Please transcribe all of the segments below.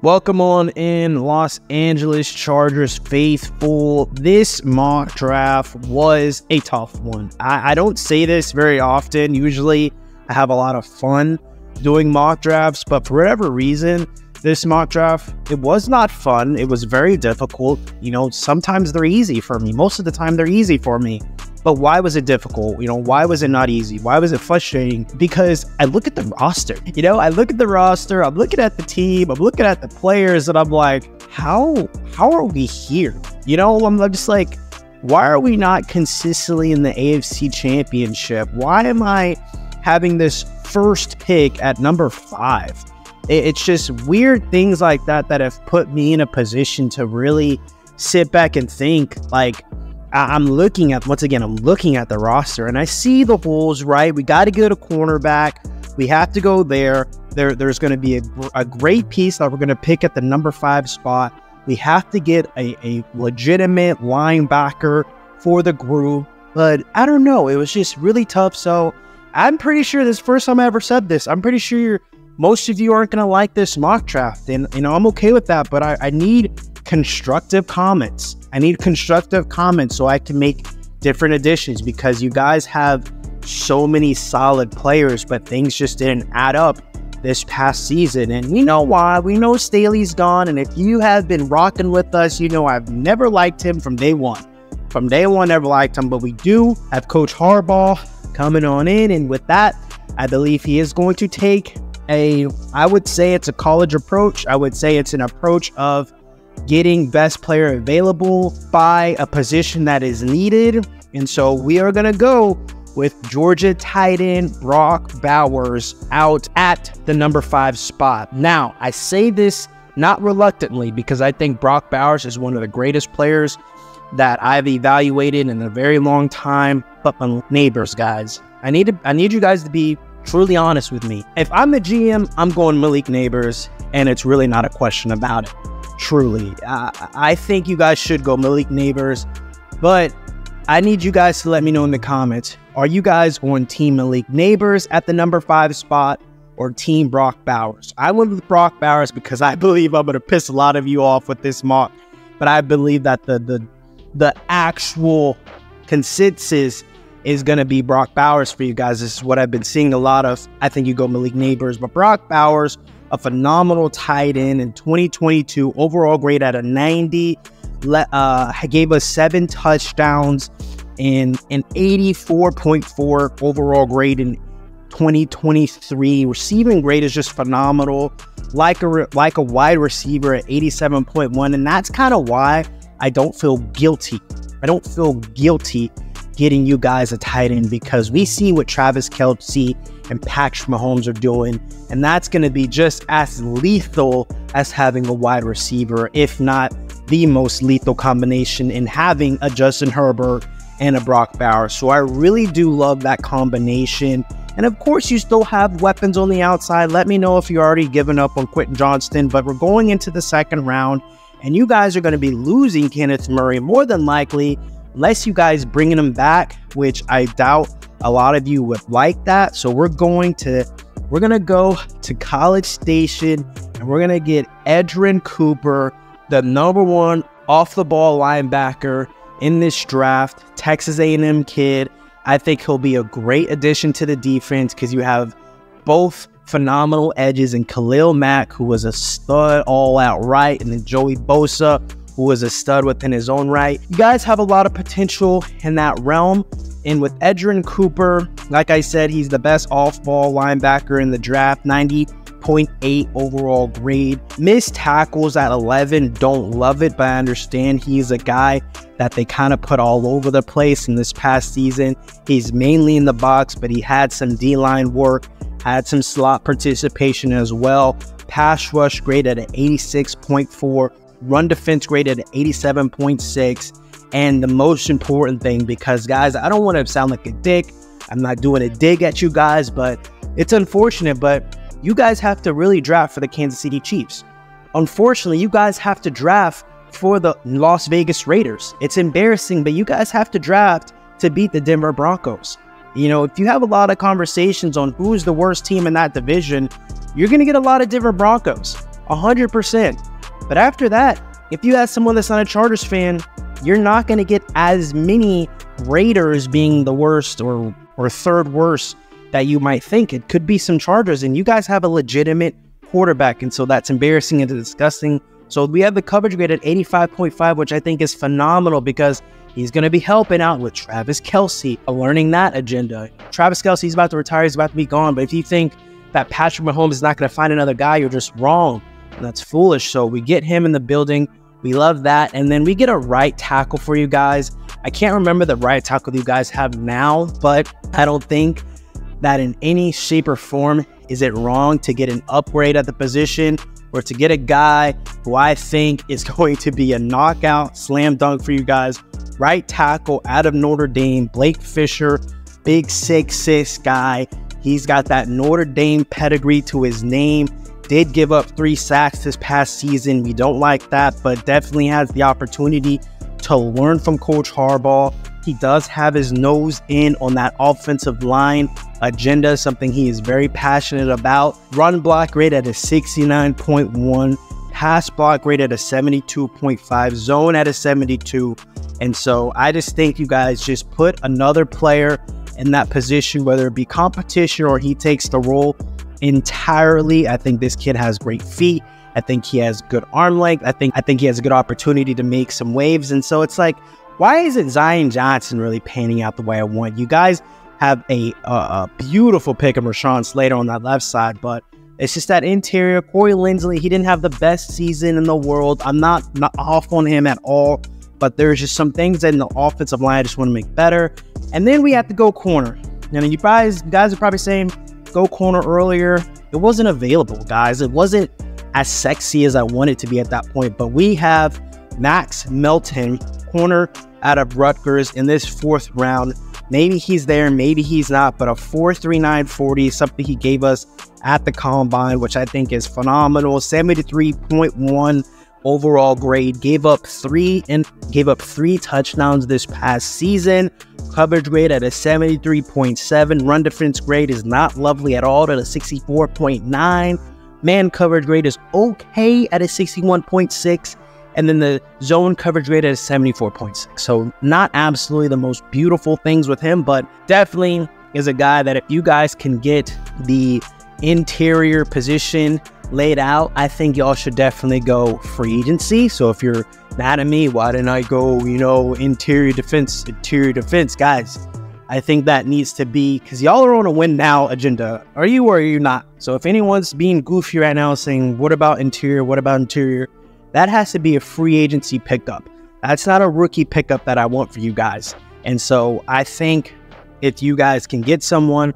Welcome on in, Los Angeles Chargers faithful. This mock draft was a tough one. I don't say this very often. Usually I have a lot of fun doing mock drafts, but for whatever reason, this mock draft, it was not fun. It was very difficult. You know, sometimes they're easy for me. Most of the time they're easy for me. But why was it difficult? You know, why was it not easy? Why was it frustrating? Because I look at the roster, you know, I look at the roster, I'm looking at the team, I'm looking at the players, and I'm like, how are we here? You know, I'm just like, why are we not consistently in the AFC Championship? Why am I having this first pick at number 5? It's just weird things like that that have put me in a position to really sit back and think. Like, I'm looking at, once again, I'm looking at the roster and I see the holes, right? We got to get a cornerback. We have to go there. There's going to be a great piece that we're going to pick at the number 5 spot. We have to get a legitimate linebacker for the group. But I don't know. It was just really tough. So I'm pretty sure this is the first time I ever said this. I'm pretty sure most of you aren't going to like this mock draft. And, you know, I'm okay with that. But I need constructive comments. I need constructive comments so I can make different additions, because you guys have so many solid players, but things just didn't add up this past season. And you know why? We know Staley's gone. And if you have been rocking with us, you know I've never liked him from day one. From day one, never liked him. But we do have Coach Harbaugh coming on in. And with that, I believe he is going to take I would say it's a college approach. I would say it's an approach of getting best player available by a position that is needed. And so we are going to go with Georgia tight end Brock Bowers out at the number 5 spot. Now, I say this not reluctantly, because I think Brock Bowers is one of the greatest players that I've evaluated in a very long time. But my neighbors, guys, I need you guys to be truly honest with me. If I'm the GM, I'm going Malik Nabers, and it's really not a question about it. Truly, I think you guys should go Malik Nabers, but I need you guys to let me know in the comments. Are you guys on Team Malik Nabers at the number 5 spot or Team Brock Bowers? I went with Brock Bowers because I believe I'm going to piss a lot of you off with this mock, but I believe that the actual consensus is going to be Brock Bowers for you guys. This is what I've been seeing a lot of. I think you go Malik Nabers, but Brock Bowers, a phenomenal tight end in 2022, overall grade at a 90, gave us 7 touchdowns and an 84.4 overall grade in 2023. Receiving grade is just phenomenal, like a wide receiver at 87.1, and that's kind of why I don't feel guilty. I don't feel guilty getting you guys a tight end, because we see what Travis Kelce and Patrick Mahomes are doing, and that's going to be just as lethal as having a wide receiver, if not the most lethal combination in having a Justin Herbert and a Brock Bowers. So I really do love that combination. And of course, you still have weapons on the outside. Let me know if you're already giving up on Quentin Johnston, but we're going into the second round, and you guys are going to be losing Kenneth Murray more than likely, unless you guys bringing him back, which I doubt a lot of you would like that. So we're gonna go to College Station, and we're gonna get Edgerrin Cooper, the number 1 off the ball linebacker in this draft, Texas A&M kid. I think he'll be a great addition to the defense, because you have both phenomenal edges in Khalil Mack, who was a stud all out right, and then Joey Bosa, who was a stud within his own right. You guys have a lot of potential in that realm. And with Edgerrin Cooper, like I said, he's the best off-ball linebacker in the draft, 90.8 overall grade. Missed tackles at 11, don't love it, but I understand he's a guy that they kind of put all over the place in this past season. He's mainly in the box, but he had some D-line work, had some slot participation as well. Pass rush grade at an 86.4. Run defense grade at 87.6. and the most important thing, because guys, I don't want to sound like a dick, I'm not doing a dig at you guys, but it's unfortunate, but you guys have to really draft for the Kansas City Chiefs. Unfortunately, you guys have to draft for the Las Vegas Raiders. It's embarrassing, but you guys have to draft to beat the Denver Broncos. You know, if you have a lot of conversations on who's the worst team in that division, you're going to get a lot of Denver Broncos. 100%. But after that, if you ask someone that's not a Chargers fan, you're not going to get as many Raiders being the worst or third worst that you might think. It could be some Chargers, and you guys have a legitimate quarterback, and so that's embarrassing and disgusting. So we have the coverage grade at 85.5, which I think is phenomenal because he's going to be helping out with Travis Kelce, learning that agenda. Travis Kelce, he's about to retire, he's about to be gone, but if you think that Patrick Mahomes is not going to find another guy, you're just wrong. That's foolish. So we get him in the building. We love that. And then we get a right tackle for you guys. I can't remember the right tackle you guys have now, but I don't think that in any shape or form is it wrong to get an upgrade at the position or to get a guy who I think is going to be a knockout slam dunk for you guys. Right tackle out of Notre Dame, Blake Fisher, big 6'6" guy. He's got that Notre Dame pedigree to his name. Did give up 3 sacks this past season. We don't like that, but definitely has the opportunity to learn from Coach Harbaugh. He does have his nose in on that offensive line agenda, something he is very passionate about. Run block rate at a 69.1, pass block rate at a 72.5, zone at a 72. And so I just think you guys just put another player in that position, whether it be competition or he takes the role entirely. I think this kid has great feet. I think he has good arm length. I think he has a good opportunity to make some waves. And so it's like, why isn't Zion Johnson really panning out the way I want? You guys have a beautiful pick of Rashawn Slater on that left side, but it's just that interior. Corey Linsley, he didn't have the best season in the world. I'm not off on him at all, but there's just some things in the offensive line I just want to make better. And then we have to go corner. I mean, you guys are probably saying, go corner earlier. It wasn't available, guys. It wasn't as sexy as I wanted to be at that point, but we have Max Melton, corner out of Rutgers in this 4th round. Maybe he's there, maybe he's not, but a 4.39 40, something he gave us at the combine, which I think is phenomenal. 73.1 overall grade, gave up three touchdowns this past season. Coverage grade at a 73.7. Run defense grade is not lovely at all at a 64.9. Man coverage grade is okay at a 61.6. And then the zone coverage grade at a 74.6. So not absolutely the most beautiful things with him, but definitely is a guy that if you guys can get the interior position laid out, I think y'all should definitely go free agency. So if you're mad at me, why didn't I go, you know, interior defense, guys, I think that needs to be, because y'all are on a win now agenda. Are you or are you not? So if anyone's being goofy right now saying, what about interior? What about interior? That has to be a free agency pickup. That's not a rookie pickup that I want for you guys. And so I think if you guys can get someone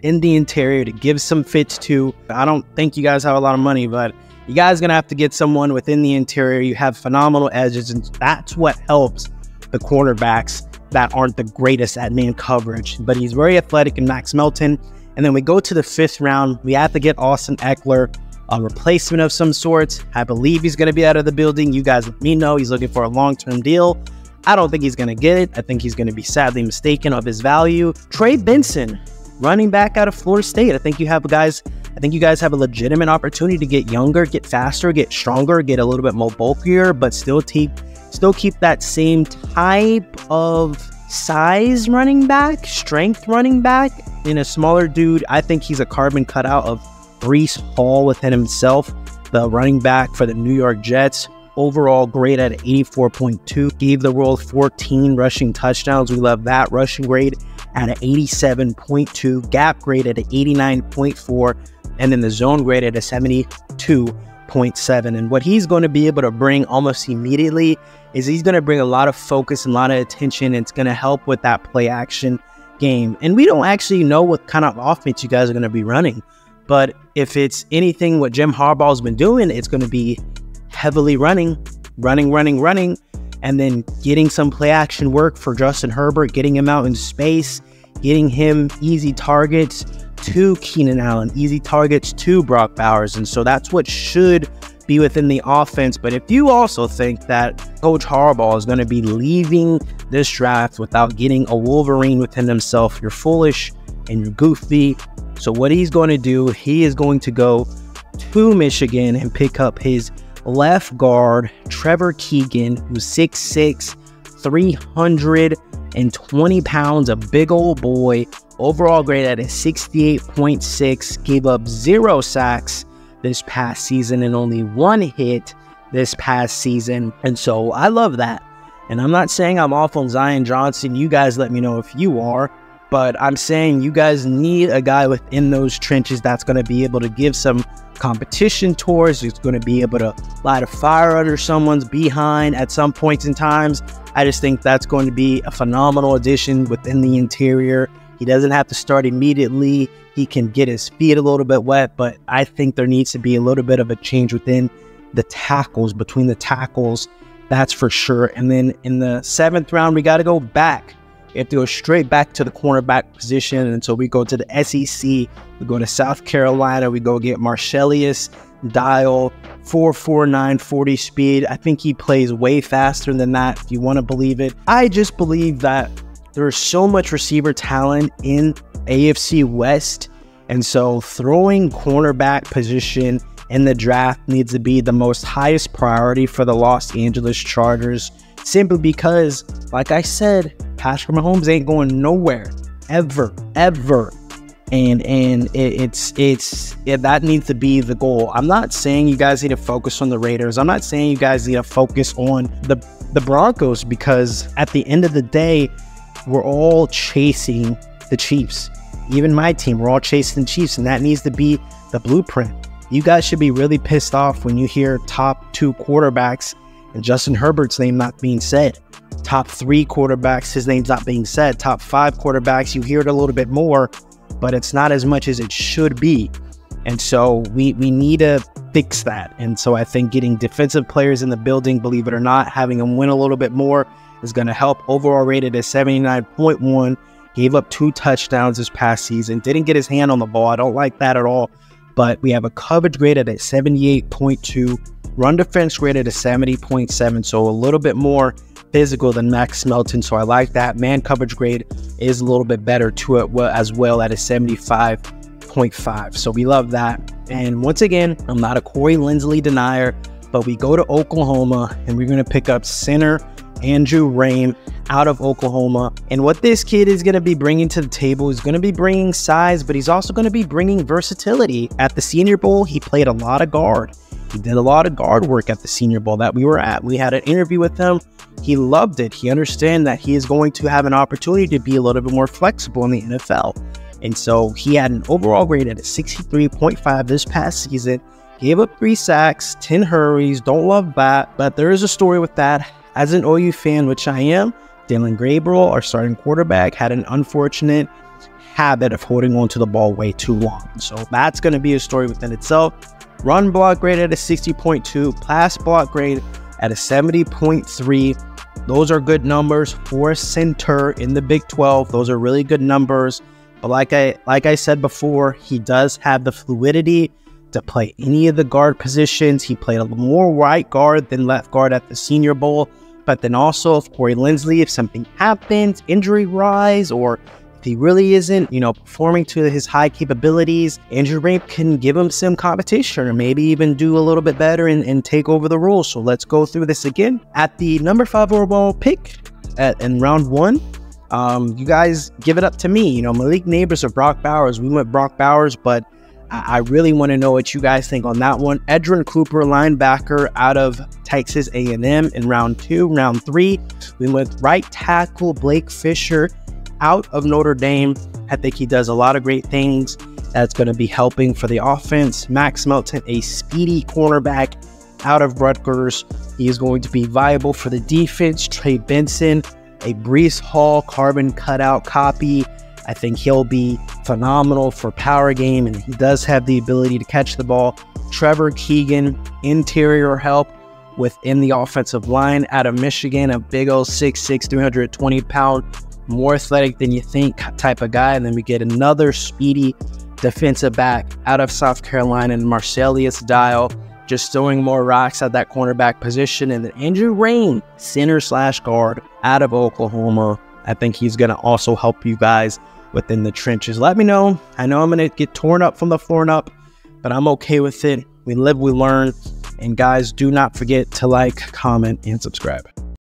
in the interior to give some fits to, I don't think you guys have a lot of money, but you guys are gonna have to get someone within the interior. You have phenomenal edges, and that's what helps the cornerbacks that aren't the greatest at man coverage. But he's very athletic in Max Melton. And then we go to the 5th round. We have to get Austin Ekeler, a replacement of some sorts. I believe he's gonna be out of the building. You guys let me know. He's looking for a long-term deal. I don't think he's gonna get it. I think he's gonna be sadly mistaken of his value. Trey Benson, running back out of Florida State. I think you guys have a legitimate opportunity to get younger, get faster, get stronger, get a little bit more bulkier, but still keep that same type of size running back, strength running back in a smaller dude. I think he's a carbon cutout of Breece Hall within himself, the running back for the New York Jets. Overall grade at 84.2. Gave the world 14 rushing touchdowns. We love that. Rushing grade at an 87.2, gap grade at an 89.4, and then the zone grade at a 72.7. And what he's going to be able to bring almost immediately is he's going to bring a lot of focus and a lot of attention. It's going to help with that play action game. And we don't actually know what kind of offense you guys are going to be running, but if it's anything what Jim Harbaugh's been doing, it's going to be heavily running, and then getting some play action work for Justin Herbert, getting him out in space, getting him easy targets to Keenan Allen, easy targets to Brock Bowers. And so that's what should be within the offense. But if you also think that Coach Harbaugh is going to be leaving this draft without getting a Wolverine within himself, you're foolish and you're goofy. So what he's going to do, he is going to go to Michigan and pick up his left guard, Trevor Keegan, who's 6'6", 320 pounds, a big old boy. Overall grade at a 68.6, gave up 0 sacks this past season and only 1 hit this past season. And so I love that. And I'm not saying I'm off on Zion Johnson. You guys let me know if you are. But I'm saying you guys need a guy within those trenches that's going to be able to give some competition towards. Who's going to be able to light a fire under someone's behind at some points in times. I just think that's going to be a phenomenal addition within the interior. He doesn't have to start immediately. He can get his feet a little bit wet. But I think there needs to be a little bit of a change within the tackles, between the tackles. That's for sure. And then in the 7th round, we got to go back. We have to go straight back to the cornerback position. And so we go to the SEC. We go to South Carolina. We go get Marcellius Dial, 4.49, 40 speed. I think he plays way faster than that, if you want to believe it. I just believe that there's so much receiver talent in AFC West. And so throwing cornerback position in the draft needs to be the most highest priority for the Los Angeles Chargers. Simply because, like I said, Patrick Mahomes ain't going nowhere, ever, and that needs to be the goal. I'm not saying you guys need to focus on the Raiders. I'm not saying you guys need to focus on the Broncos, because at the end of the day, we're all chasing the Chiefs. Even my team, we're all chasing the Chiefs, and that needs to be the blueprint. You guys should be really pissed off when you hear top 2 quarterbacks and Justin Herbert's name not being said. Top 3 quarterbacks, his name's not being said. Top 5 quarterbacks, you hear it a little bit more, but it's not as much as it should be. And so we need to fix that. And so I think getting defensive players in the building, believe it or not, having them win a little bit more is going to help. Overall rated at 79.1, gave up 2 touchdowns this past season, didn't get his hand on the ball. I don't like that at all. But we have a coverage graded at 78.2, run defense graded at 70.7, so a little bit more physical than Max Melton, so I like that. Man coverage grade is a little bit better to it as well at a 75.5, so we love that. And once again, I'm not a Corey Linsley denier, but we go to Oklahoma and we're going to pick up center Andrew Raym out of Oklahoma. And what this kid is going to be bringing to the table is going to be bringing size, but he's also going to be bringing versatility. At the Senior Bowl, he played a lot of guard. He did a lot of guard work at the Senior Bowl that we were at. We had an interview with him. He loved it. He understands that he is going to have an opportunity to be a little bit more flexible in the NFL. And so he had an overall grade at a 63.5 this past season. Gave up 3 sacks, 10 hurries. Don't love that, but there is a story with that. As an OU fan, which I am, Dylan Gabriel, our starting quarterback, had an unfortunate habit of holding on to the ball way too long. So that's going to be a story within itself. Run block grade at a 60.2, pass block grade at a 70.3. Those are good numbers for a center in the Big 12. Those are really good numbers. But like I said before, he does have the fluidity to play any of the guard positions. He played a more right guard than left guard at the Senior Bowl. But then also, if Corey Linsley, if something happens injury-wise, or if he really isn't, you know, performing to his high capabilities, Andrew Raym can give him some competition, or maybe even do a little bit better and take over the role. So let's go through this again. At the number 5 overall pick in round 1, you guys give it up to me. You know, Malik Nabers or Brock Bowers. We went Brock Bowers, but I really want to know what you guys think on that one. Edgerrin Cooper, linebacker out of Texas A&M in round 2. Round 3, we went right tackle Blake Fisher out of Notre Dame. I think he does a lot of great things. That's going to be helping for the offense. Max Melton, a speedy cornerback out of Rutgers. He is going to be viable for the defense. Trey Benson, a Breece Hall carbon cutout copy. I think he'll be phenomenal for power game, and he does have the ability to catch the ball. Trevor Keegan, interior help within the offensive line out of Michigan, a big old 6'6", 320-pound, more athletic than you think type of guy. And then we get another speedy defensive back out of South Carolina, and Marcellius Dial, just throwing more rocks at that cornerback position. And then Andrew Raym, center/guard out of Oklahoma. I think he's going to also help you guys within the trenches. Let me know. I know I'm going to get torn up from the floor and up but I'm okay with it. We live, we learn, and guys, do not forget to like, comment, and subscribe.